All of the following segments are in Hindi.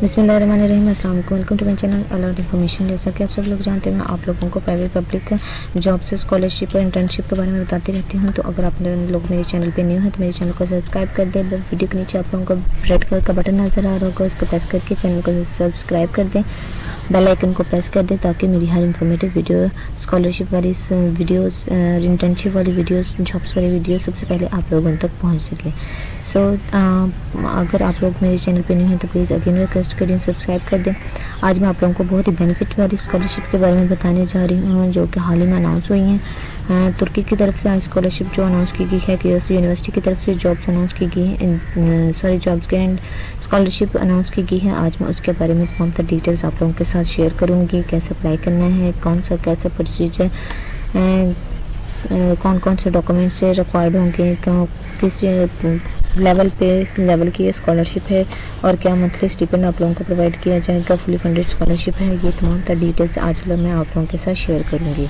बिस्मिल्लाहिर्रहमानिर्रहीम अस्सलाम वालेकुम, welcome to my channel alert information. जैसा कि आप सब लोग जानते हैं, मैं आप लोगों को प्राइवेट पब्लिक जॉब से स्कॉलरशिप और इंटर्नशिप के बारे में बताती रहती हूँ। तो अगर आप लोग मेरे चैनल पे न्यू हैं तो मेरे चैनल को सब्सक्राइब कर दें। वीडियो के नीचे आप लोगों को रेड कलर का बटन नज़र आ रहा होगा, उसको प्रेस करके चैनल को सब्सक्राइब कर दें, बेल आइकन को प्रेस कर दें, ताकि मेरी हर इन्फॉर्मेटिव वीडियो, स्कॉलरशिप वाली वीडियोस, इंटर्नशिप वाली वीडियोस, जॉब्स वाली वीडियोस सबसे पहले आप लोगों तक पहुंच सके। सो अगर आप लोग मेरे चैनल पे नहीं हैं तो प्लीज़ अगेन रिक्वेस्ट करें, सब्सक्राइब कर दें। आज मैं आप लोगों को बहुत ही बेनिफिट वाली स्कॉलरशिप के बारे में बताने जा रही हूँ, जो कि हाल ही में अनाउंस हुई हैं। तुर्की की तरफ से स्कॉलरशिप जो अनाउंस की गई है, कोच यूनिवर्सिटी की तरफ से जॉब्स अनाउंस की गई है, sorry jobs and scholarship announce की गई है। आज मैं उसके बारे में तमाम डिटेल्स आप लोगों के साथ शेयर करूँगी, कैसे अप्लाई करना है, कौन सा कैसा प्रोसीजर, कौन कौन से डॉक्यूमेंट्स रिक्वायर्ड होंगे, किस लेवल की ये स्कॉलरशिप है और क्या मंथली स्टिपेंड आप लोगों को प्रोवाइड किया जाएगा, फुली फंडेड स्कॉलरशिप है। ये तमाम डिटेल्स आज मैं आप लोगों के साथ शेयर करूँगी।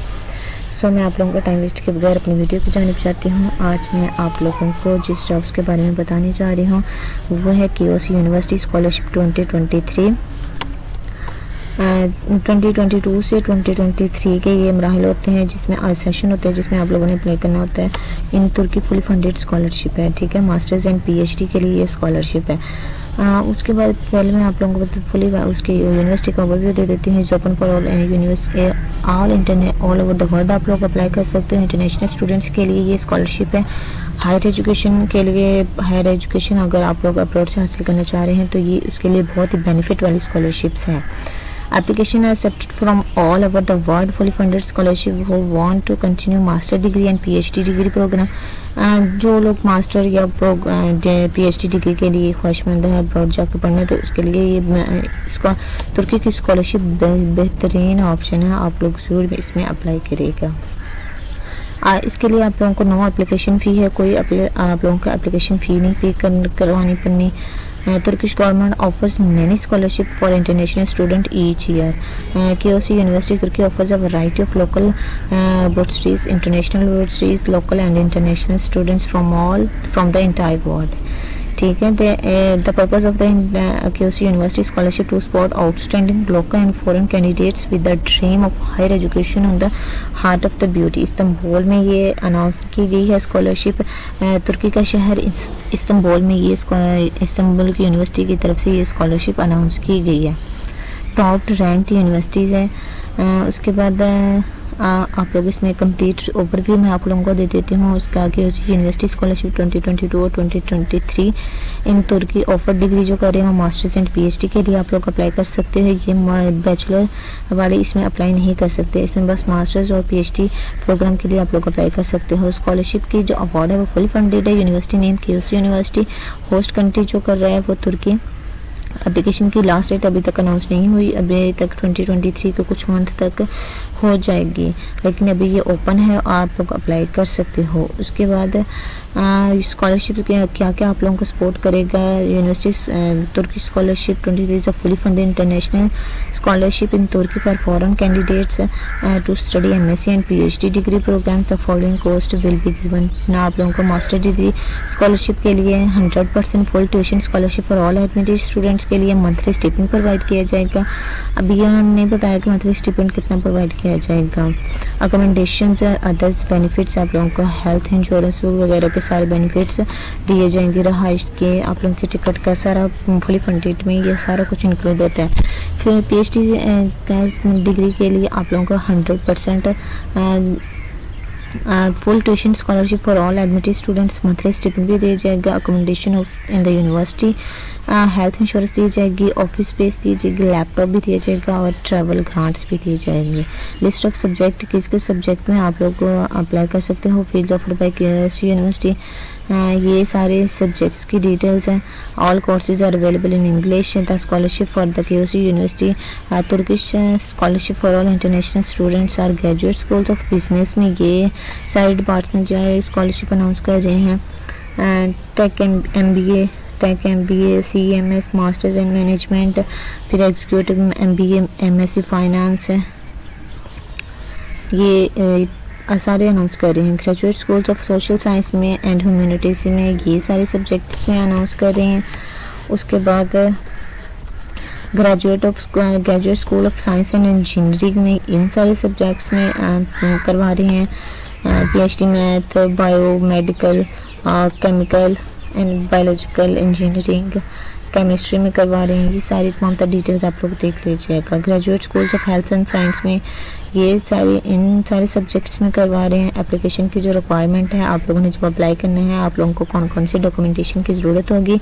सो मैं आप लोगों का टाइम वेस्ट के बगैर अपनी वीडियो की जानिब जाती हूँ। आज मैं आप लोगों को जिस जॉब्स के बारे में बताने जा रही हूँ वो है कोच यूनिवर्सिटी स्कॉलरशिप 2022 से 2023 के ये मराहल होते हैं, जिसमें आज सेशन होते हैं, जिसमें आप लोगों ने अप्लाई करना होता है। In Turkey full funded scholarship है, ठीक है, मास्टर्स एंड पीएचडी के लिए ये स्कॉलरशिप है। उसके बाद पहले मैं आप लोगों को फुली उसके यूनिवर्सिटी का ओवरव्यू दे देती हूँ। Is open for all university all over the world आप लोग अप्लाई कर सकते हो। इंटरनेशनल स्टूडेंट्स के लिए ये स्कॉलरशिप है। हायर एजुकेशन के लिए, हायर एजुकेशन अगर आप लोग अब्रॉड से हासिल करना चाह रहे हैं तो ये उसके लिए बहुत ही बेनिफिट वाली स्कॉलरशिप्स हैं। Application are accepted from all over the world. Fully funded scholarship who want to continue master degree and PhD degree program. जो लोग मास्टर या पीएचडी डिग्री के लिए ख्वाहिशमंद है अब्रॉड जाकर पढ़ना, तो उसके लिए ये इसका तुर्की की स्कॉलरशिप बेहतरीन ऑप्शन है। आप लोग जरूर इसमें अप्लाई करिएगा। इसके लिए आप लोगों को नो एप्लीकेशन फ़ी है, कोई आप लोगों का एप्लीकेशन फ़ी नहीं पे करवानी पड़नी। Turkish government offers many scholarship for international student each year. Koc university Turkey offers a variety of local bursaries, international bursaries, local and international students from the entire world, ठीक है। The purpose of the Koc university scholarship to support outstanding local and foreign candidates with the dream of higher education on the heart of the beauty. Istanbul में ये अनाउंस की गई है स्कॉलरशिप। तुर्की का शहर इस्तांबुल में ये इस्तांबुल की यूनिवर्सिटी की तरफ से ये स्कॉलरशिप अनाउंस की गई है। टॉप रैंक्ड यूनिवर्सिटीज़ हैं। उसके बाद आप लोग इसमें कंप्लीट ओवरव्यू मैं आप लोगों को दे देती हूँ उसका। कि यूनिवर्सिटी स्कॉलरशिप 2022 और 2023 इन तुर्की ऑफर डिग्री जो कर रहे हैं वो मास्टर्स एंड पीएचडी के लिए आप लोग अप्लाई कर सकते हैं। ये बैचलर वाले इसमें अप्लाई नहीं कर सकते, इसमें बस मास्टर्स और पीएचडी प्रोग्राम के लिए आप लोग अप्लाई कर सकते हो। स्कॉलरशिप की जो अवार्ड है वो फुल फंडेड है। University name Koc university, host country जो कर रहा है वो तुर्की। एप्लीकेशन की लास्ट डेट अभी तक अनाउंस नहीं हुई, अभी तक 2023 के कुछ मंथ तक हो जाएगी, लेकिन अभी ये ओपन है, आप लोग अप्लाई कर सकते हो। उसके बाद स्कॉलरशिप क्या क्या आप लोगों को सपोर्ट करेगा university Turkey scholarship 2023 fully funded international scholarship in Turkey for foreign candidates to study MSc and PhD degree program. The following cost will be given. आप लोगों को मास्टर डिग्री स्कॉलरशिप के लिए 100% full tuition scholarship for all admitted students के लिए मंथली स्टिपेंड प्रोवाइड किया जाएगा। अभी यह हमने बताया कि मंथली स्टिपेंड कितना प्रोवाइड किया जाएगा। अकोमोडेशंस, अदर्स बेनिफिट्स, आप लोगों को हेल्थ इंश्योरेंस वगैरह के सारे बेनिफिट्स दिए जाएंगे। रहाइश के आप लोगों की टिकट का सारा फुली फंडेड में ये सारा कुछ इंक्लूड होता है। फिर पीएचडी डिग्री के लिए आप लोगों को 100% full tuition scholarship for all admitted students, monthly stipend भी दिया जाएगा। Accommodation in the university, health insurance दी जाएगी, ऑफिस स्पेस दी जाएगी, लैपटॉप भी दिया जाएगा और ट्रैवल ग्रांट्स भी दिए जाएंगे। लिस्ट ऑफ सब्जेक्ट, किस किस सब्जेक्ट में आप लोग अप्लाई कर सकते हो। Fees offered by Koc university, ये सारे सब्जेक्ट्स की डिटेल्स हैं। All courses are available in English. The scholarship for the Koc university Turkish scholarship for all international students are graduate schools of business में ये सारे डिपार्टमेंट जो है स्कॉलरशिप अनाउंस कर रहे हैं। Tech MBA, tech MBA, CMS masters in management, फिर एग्जीक्यूटिव MBA, MSc फाइनेंस है, ये सारे अनाउंस कर रहे हैं। Graduate schools of social science में एंड ह्यूमैनिटीज़ में ये सारे सब्जेक्ट्स में अनाउंस कर रहे हैं। उसके बाद graduate of graduate school of science and engineering में इन सारे सब्जेक्ट्स में करवा रहे हैं। पीएचडी मैथ, बायो मेडिकल और chemical and biological engineering, chemistry में करवा रहे हैं। ये सारी तमाम डिटेल्स आप लोग देख लीजिएगा। Graduate schools of health and science में ये सारे इन सारे सब्जेक्ट्स में करवा रहे हैं। एप्लीकेशन की जो रिक्वायरमेंट है, आप लोगों ने जब अप्लाई करना है, आप लोगों को कौन कौन सी डॉक्यूमेंटेशन की ज़रूरत होगी।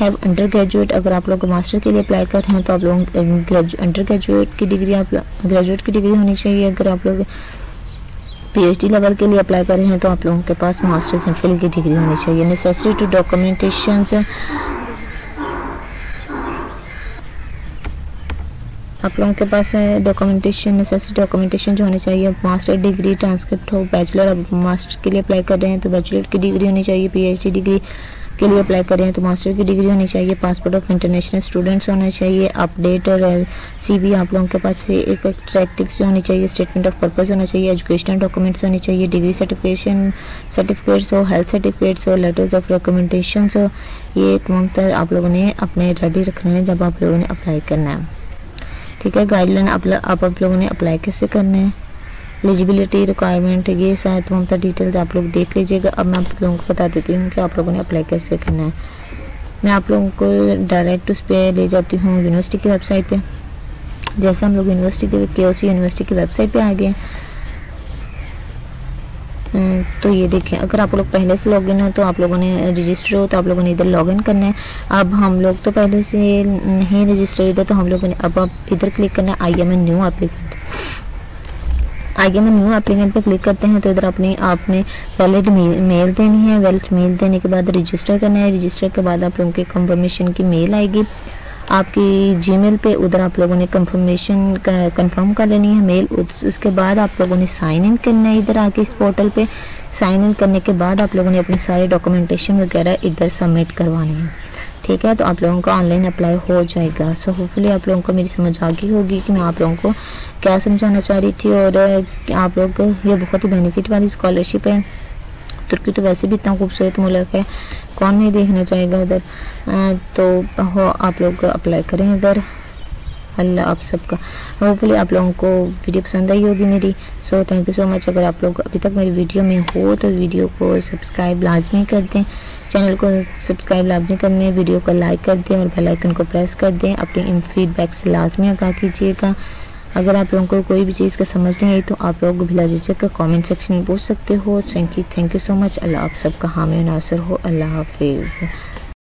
हैव अंडर ग्रेजुएट, अगर आप लोग मास्टर के लिए अप्लाई कर रहे हैं तो आप लोग अंडर ग्रेजुएट की डिग्री, आप ग्रेजुएट की डिग्री होनी चाहिए। अगर आप लोग पीएचडी लेवल के लिए अप्लाई कर रहे हैं तो आप लोगों के पास मास्टर्स एंड फील्ड की डिग्री होनी चाहिए। नेसेसरी टू डॉक्यूमेंटेशन, आप लोगों के पास डॉक्यूमेंटेशन नेसेसरी डॉक्यूमेंटेशन जो होनी चाहिए, मास्टर डिग्री ट्रांसक्रिप्ट हो। बैचलर, अब मास्टर के लिए अप्लाई कर रहे हैं तो बैचलर की डिग्री होनी चाहिए। पीएचडी डिग्री के लिए अप्लाई कर रहे हैं तो मास्टर की डिग्री होनी चाहिए। पासपोर्ट ऑफ इंटरनेशनल स्टूडेंट्स होना चाहिए। अपडेट और सीवी आप लोगों के पास एक अट्रैक्टिव से होनी चाहिए। स्टेटमेंट ऑफ पर्पस होना चाहिए। एजुकेशनल डॉक्यूमेंट्स होने चाहिए। डिग्री सर्टिफिकेशन सर्टिफिकेट्स हो, हेल्थ सर्टिफिकेट्स हो, लेटर्स ऑफ रिकमेंडेशंस हो। ये तमाम तरह आप लोगों ने अपने रेडी रखना है जब आप लोगों ने अप्लाई करना है। ठीक है, गाइडलाइन आप लोगों ने अप्लाई कैसे करना है, एलिजिबिलिटी रिक्वायरमेंट, ये सारे तमाम डिटेल्स आप लोग देख लीजिएगा। अब मैं आप लोगों को बता देती हूँ कि आप लोगों ने अप्लाई कैसे करना है। मैं आप लोगों को डायरेक्ट उस पर ले जाती हूँ यूनिवर्सिटी की वेबसाइट पे। जैसे हम लोग यूनिवर्सिटी के KOC यूनिवर्सिटी की वेबसाइट पर आ गए तो ये देखें, अगर आप लोग पहले से लॉगिन हो तो आप लोगों ने रजिस्टर हो तो आप लोगों ने इधर लॉगिन करना है। अब हम लोग तो पहले से नहीं रजिस्टर इधर, तो हम लोगों ने अब आप इधर क्लिक करना है, I am a new applicant पर क्लिक करते हैं तो इधर आपने वैलिड मेल देनी है। वैलिड मेल देने के बाद रजिस्टर करना है। रजिस्टर के बाद आप लोगों की कंफर्मेशन की मेल आएगी आपकी जीमेल पे, उधर आप लोगों ने कंफर्मेशन कंफर्म कर लेनी है मेल। उसके बाद आप लोगों ने साइन इन करना है इधर आके इस पोर्टल पे। साइन इन करने के बाद आप लोगों ने अपने सारे डॉक्यूमेंटेशन वगैरह इधर सबमिट करवाने हैं। ठीक है, तो आप लोगों का ऑनलाइन अप्लाई हो जाएगा। सो होपफुली आप लोगों को मेरी समझ आ गई होगी कि मैं आप लोगों को क्या समझाना चाह रही थी। और आप लोग ये बहुत ही बेनिफिट वाली स्कॉलरशिप है। तुर्की तो वैसे भी इतना खूबसूरत मुल्क है, कौन नहीं देखना चाहेगा उधर। तो हो आप लोग अप्लाई करें इधर। अल्लाह आप सबका, होपफुली आप लोगों को वीडियो पसंद आई होगी मेरी। So thank you so much. अगर आप लोग अभी तक मेरी वीडियो में हो तो वीडियो को सब्सक्राइब लाजमी कर दें, चैनल को सब्सक्राइब लाजमी कर दें, वीडियो को लाइक कर दें और बेल आइकन को प्रेस कर दें। अपने इन फीडबैक से लाजमी आगाह कीजिएगा। अगर आप लोगों को कोई भी चीज़ का समझ नहीं आई तो आप लोग बिला झिझक कमेंट सेक्शन में पूछ सकते हो। Thank you so much. अल्लाह आप सबका हामी नासर हो। अल्लाह हाफिज़।